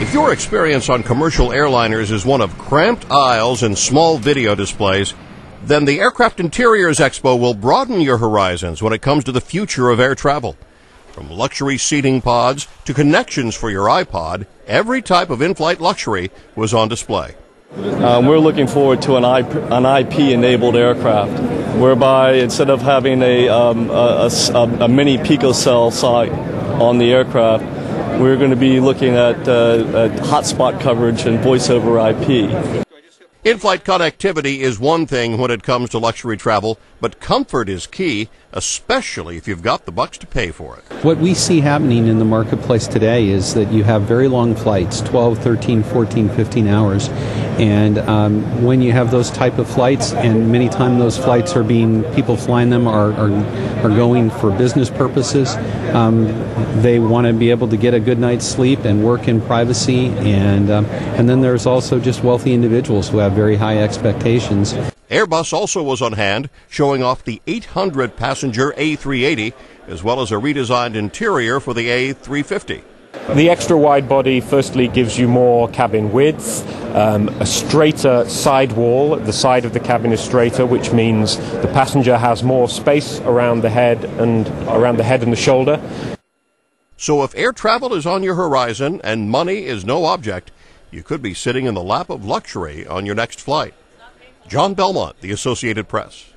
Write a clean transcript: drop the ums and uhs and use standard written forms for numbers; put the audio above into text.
If your experience on commercial airliners is one of cramped aisles and small video displays, then the Aircraft Interiors Expo will broaden your horizons when it comes to the future of air travel. From luxury seating pods to connections for your iPod, every type of in-flight luxury was on display. We're looking forward to an IP-enabled aircraft, whereby instead of having a mini picocell site on the aircraft, we're going to be looking at hotspot coverage and voice over IP. In-flight connectivity is one thing when it comes to luxury travel, but comfort is key, especially if you've got the bucks to pay for it. What we see happening in the marketplace today is that you have very long flights, 12, 13, 14, 15 hours, and when you have those type of flights, and many times those flights are being, people flying them are going for business purposes, they want to be able to get a good night's sleep and work in privacy, and then there's also just wealthy individuals who have very high expectations. Airbus also was on hand, showing off the 800-passenger A380, as well as a redesigned interior for the A350. The extra-wide body firstly gives you more cabin width, a straighter sidewall. The side of the cabin is straighter, which means the passenger has more space around the head and the shoulder. So if air travel is on your horizon and money is no object, you could be sitting in the lap of luxury on your next flight. John Belmont, The Associated Press.